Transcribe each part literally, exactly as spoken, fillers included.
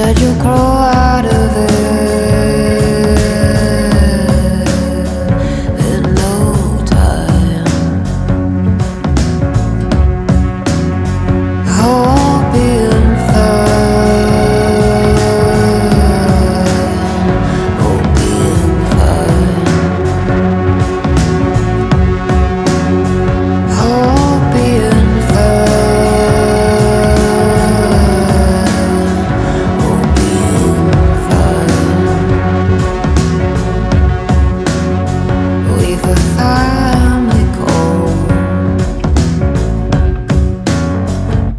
said you'll grow out of it in no time. I won't be in fun, won't be in fun, I won't be in fun.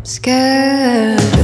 Scared